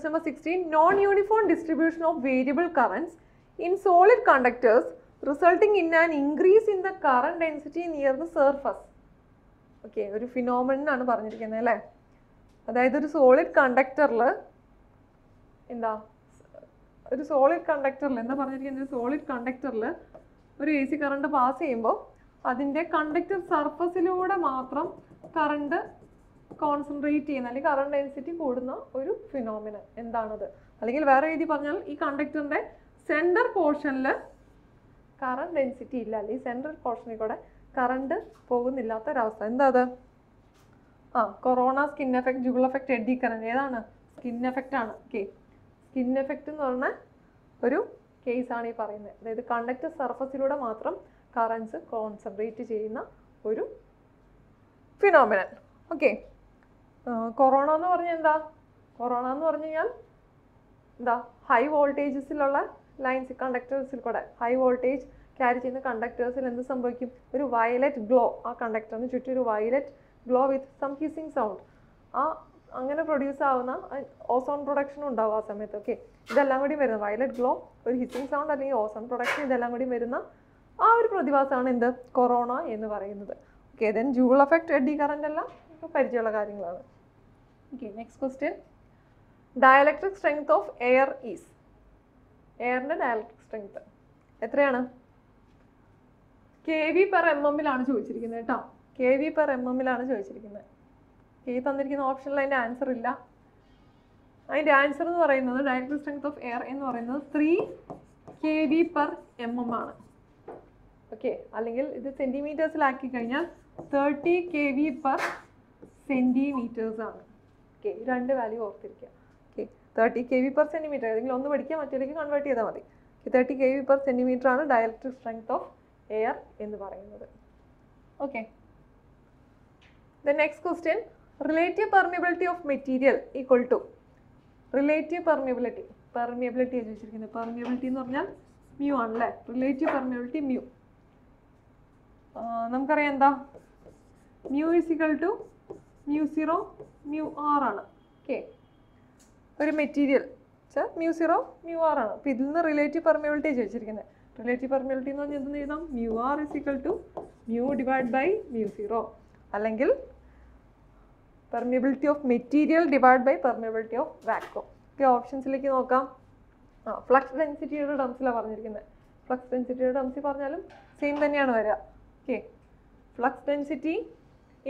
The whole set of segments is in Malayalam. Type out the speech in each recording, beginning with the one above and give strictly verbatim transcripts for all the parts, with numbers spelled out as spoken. Question number sixteen. Non-uniform distribution of variable currents in solid conductors resulting in an increase in the current density near the surface. Okay, ഒരു phenomenon ആണ് പറഞ്ഞിരിക്കുന്നത് അല്ലേ. അതായത് ഒരു സോളിഡ് കണ്ടക്ടറിൽ എന്താ ഒരു സോളിഡ് കണ്ടക്ടറിൽ എന്താ പറഞ്ഞിരിക്കുന്നത് സോളിഡ് കണ്ടക്ടറിൽ ഒരു എ സി കറണ്ട് പാസ് ചെയ്യുമ്പോൾ അതിൻ്റെ കണ്ടക്ടർ സർഫസിലൂടെ മാത്രം കറണ്ട് കോൺസെൻട്രേറ്റ് ചെയ്യുന്ന അല്ലെങ്കിൽ കറണ്ട് ഡെൻസിറ്റി കൂടുന്ന ഒരു ഫിനോമിനൻ എന്താണത്. അല്ലെങ്കിൽ വേറെ രീതി പറഞ്ഞാൽ ഈ കണ്ടക്ടറിൻ്റെ സെൻറ്റർ പോർഷനിൽ കറണ്ട് ഡെൻസിറ്റി ഇല്ല, അല്ലെങ്കിൽ സെൻട്രൽ പോർഷനിൽ കൂടെ കറണ്ട് പോകുന്നില്ലാത്തൊരവസ്ഥ. എന്താ അത്? ആ corona, skin effect, Joule effect, eddy current. ഏതാണ്? സ്കിൻ എഫക്റ്റ് ആണ്. ഓക്കെ, സ്കിൻ എഫക്റ്റ് എന്ന് പറഞ്ഞ ഒരു കേസാണ് ഈ പറയുന്നത്. അതായത് കണ്ടക്ടർ സർഫസിലൂടെ മാത്രം കറൻസ് കോൺസെൻട്രേറ്റ് ചെയ്യുന്ന ഒരു ഫിനോമിനൻ. ഓക്കെ, കൊറോണ എന്ന് പറഞ്ഞാൽ എന്താ? കൊറോണ എന്ന് പറഞ്ഞു കഴിഞ്ഞാൽ എന്താ? ഹൈ വോൾട്ടേജസിലുള്ള ലൈൻസ് കണ്ടക്ടേഴ്സിൽ കൂടെ ഹൈ വോൾട്ടേജ് ക്യാരി ചെയ്യുന്ന കണ്ടക്ടേഴ്സിൽ എന്ത് സംഭവിക്കും? ഒരു വയലറ്റ് ഗ്ലോ, ആ കണ്ടക്ടറിന് ചുറ്റും ഒരു violet glow with some hissing sound, ആ അങ്ങനെ പ്രൊഡ്യൂസ് ആവുന്ന ഓസോൺ പ്രൊഡക്ഷൻ ഉണ്ടാവും ആ സമയത്ത്. ഓക്കെ, ഇതെല്ലാം കൂടി വരുന്ന വയലറ്റ് ഗ്ലോ, ഒരു ഹിസിങ് സൗണ്ട് അല്ലെങ്കിൽ ഓസോൺ പ്രൊഡക്ഷൻ, ഇതെല്ലാം കൂടി വരുന്ന ആ ഒരു പ്രതിഭാസമാണ് എന്ത്? കൊറോണ എന്ന് പറയുന്നത്. Okay, then Joule effect, eddy current എല്ലാം പരിചയമുള്ള കാര്യങ്ങളാണ്. Okay, next question. Dielectric strength of air is, എയറിൻ്റെ ഡയലക്ട്രിക് സ്ട്രെങ്ത് എത്രയാണ്? കെ വി പെർ എം എമ്മിലാണ് ചോദിച്ചിരിക്കുന്നത് കേട്ടോ. കെ വി പെർ എം എമ്മിലാണ് ചോദിച്ചിരിക്കുന്നത്. കെ തന്നിരിക്കുന്ന ഓപ്ഷനിൽ അതിൻ്റെ ആൻസർ ഇല്ല. അതിൻ്റെ ആൻസർ എന്ന് പറയുന്നത് ഡയലക്ട്രിക് സ്ട്രെങ്ത് ഓഫ് എയർ എന്ന് പറയുന്നത് three K V per M M ആണ്. ഓക്കെ, അല്ലെങ്കിൽ ഇത് സെൻറ്റിമീറ്റേഴ്സിലാക്കി കഴിഞ്ഞാൽ തേർട്ടി കെ വി പെർ സെൻറ്റിമീറ്റേഴ്സാണ്. ഓക്കെ, രണ്ട് വാല്യൂ ഓർത്തിരിക്കുക. Okay, thirty K V per centimetre, ഏതെങ്കിലും ഒന്ന് പഠിക്കുക, മറ്റേലേക്ക് കൺവേർട്ട് ചെയ്താൽ മതി. തേർട്ടി കെ വി പെർ സെൻറ്റിമീറ്ററാണ് ഡയലക്ട്രിക് സ്ട്രെങ്ത് ഓഫ് എയർ എന്ന് പറയുന്നത്. Okay, the next question. Relative permeability of material equal to, relative permeability, permeability എന്ന് വെച്ചിരിക്കുന്നത്, പെർമിയബിലിറ്റി എന്ന് പറഞ്ഞാൽ മ്യൂ ആണല്ലേ. റിലേറ്റീവ് പെർമിയബിലിറ്റി മ്യൂ നമുക്കറിയാം എന്താ? Mu is equal to mu zero mu R ആണ്. ഓക്കെ, ഒരു material mu zero mu R ആണ്. അപ്പോൾ ഇതിൽ നിന്ന് റിലേറ്റീവ് പെർമിയബിലിറ്റി ചോദിച്ചിരിക്കുന്നത്. റിലേറ്റീവ് പെർമിയബിലിറ്റി എന്ന് പറഞ്ഞാൽ എന്തെന്ന് എഴുതാം? Mu R is equal to mu divide by mu zero, അല്ലെങ്കിൽ permeability of material divide by permeability of vacuum. Okay, ഓപ്ഷൻസിലേക്ക് നോക്കാം. ആ ഫ്ലക്സ് ഡെൻസിറ്റിയുടെ ടേംസിലാണ് പറഞ്ഞിരിക്കുന്നത്. ഫ്ലക്സ് ഡെൻസിറ്റിയുടെ ടേംസിൽ പറഞ്ഞാലും സെയിം തന്നെയാണ് വരിക. Okay, flux density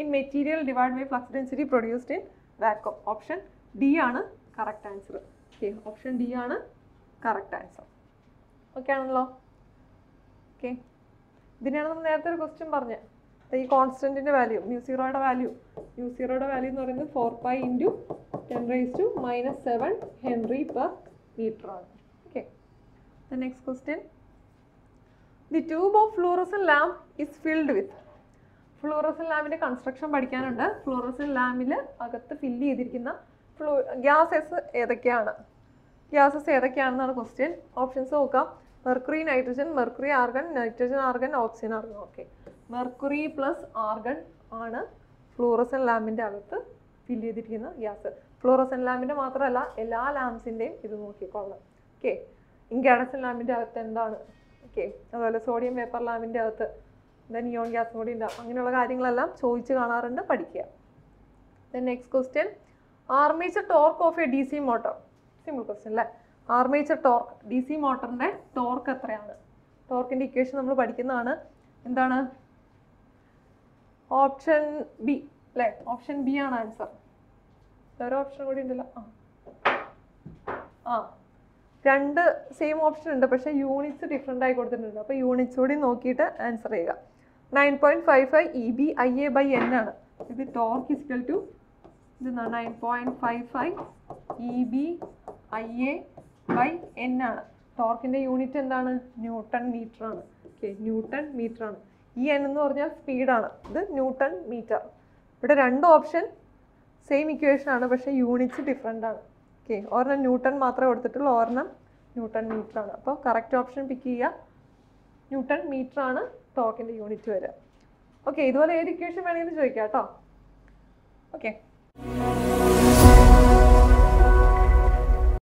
in material divided by flux density produced in vacuum. Option D ആണ് correct answer. Okay, option D ആണ് correct answer. Okay ആണല്ലോ. Okay, ഇതിനെയാണ് നമ്മൾ നേരത്തെ ഒരു question പറഞ്ഞേ. ഈ കോൺസ്റ്റന്റിന്റെ വാല്യൂ മ്യൂ സീറോയുടെ വാല്യൂ മ്യൂ സീറോയുടെ വാല്യൂ എന്ന് പറയുന്നത് four pi into ten raise to minus seven henry per metre ആണ്. Okay, the next question. The tube of fluorescent lamp is filled with, fluorescent ലാമ്പിൻ്റെ കൺസ്ട്രക്ഷൻ പഠിക്കാനുണ്ട്. ഫ്ലൂറസെന്റ് ലാമ്പിൽ അകത്ത് ഫില്ല് ചെയ്തിരിക്കുന്ന ഫ്ലൂ ഗ്യാസസ് ഏതൊക്കെയാണ്, ഗ്യാസസ് ഏതൊക്കെയാണെന്നാണ് ക്വസ്റ്റ്യൻ. ഓപ്ഷൻസ് നോക്കാം. Mercury, nitrogen, mercury argon, nitrogen argon, oxygen argon. Okay, mercury plus argon ആണ് ഫ്ലൂറസെന്റ് ലാമ്പിൻ്റെ അകത്ത് ഫില്ല് ചെയ്തിരിക്കുന്ന ഗ്യാസ്. ഫ്ലൂറസെന്റ് ലാമ്പിൻ്റെ മാത്രമല്ല എല്ലാ ലാമ്പ്സിൻ്റെയും ഇത് നോക്കിക്കൊള്ളാം. ഓക്കെ, ഇൻകാഡസെന്റ് ലാമ്പിൻ്റെ അകത്ത് എന്താണ്? ഓക്കെ, അതുപോലെ സോഡിയം വേപ്പർ ലാമ്പിൻ്റെ അകത്ത് ദെൻ നിയോൺ ഗ്യാസ് കൂടി ഉണ്ടാവും. അങ്ങനെയുള്ള കാര്യങ്ങളെല്ലാം ചോദിച്ച് കാണാറുണ്ട്, പഠിക്കുക. Then next question. Armature torque of A D C motor, simple question അല്ലേ. ആർമേച്ചർ ടോർക്ക്, ഡി സി മോട്ടറിൻ്റെ ടോർക്ക് എത്രയാണ്? ടോർക്കിൻ്റെ ഇക്വേഷൻ നമ്മൾ പഠിക്കുന്നതാണ്. എന്താണ്? ഓപ്ഷൻ ബി അല്ലേ, ഓപ്ഷൻ ബി ആണ് ആൻസർ. വേറെ ഓപ്ഷൻ കൂടി ഉണ്ടല്ലോ. ആ ആ രണ്ട് സെയിം ഓപ്ഷൻ ഉണ്ട്, പക്ഷേ യൂണിറ്റ്സ് ഡിഫറെൻ്റ് ആയി കൊടുത്തിട്ടുണ്ട്. അപ്പോൾ യൂണിറ്റ്സ് കൂടി നോക്കിയിട്ട് ആൻസർ ചെയ്യുക. Nine point five five E B I A by N ആണ് ഇത്. ടോർക്ക് ഇസിക്കൽ ടു ഇതെന്താണ്? Nine point five five E B I A by N ആണ്. ടോർക്കിൻ്റെ യൂണിറ്റ് എന്താണ്? ന്യൂട്ടൺ മീറ്റർ ആണ്. ഓക്കെ, ന്യൂട്ടൺ മീറ്റർ ആണ്. ഈ എൻ എന്ന് പറഞ്ഞാൽ സ്പീഡാണ്, ഇത് ന്യൂട്ടൺ മീറ്റർ. ഇവിടെ രണ്ട് ഓപ്ഷൻ സെയിം ഇക്വേഷൻ ആണ്, പക്ഷേ യൂണിറ്റ്സ് ഡിഫറെൻ്റ് ആണ്. ഓക്കെ, ഒരെണ്ണം ന്യൂട്ടൺ മാത്രമേ കൊടുത്തിട്ടുള്ളൂ, ഒരെണ്ണം ന്യൂട്ടൺ മീറ്ററാണ്. അപ്പോൾ കറക്റ്റ് ഓപ്ഷൻ പിക്ക് ചെയ്യുക. ന്യൂട്ടൺ മീറ്ററാണ് ടോർക്കിൻ്റെ യൂണിറ്റ് വരിക. ഓക്കെ, ഇതുപോലെ ഏത് ഇക്വേഷൻ വേണമെങ്കിലും ചോദിക്കാം കേട്ടോ. ഓക്കെ.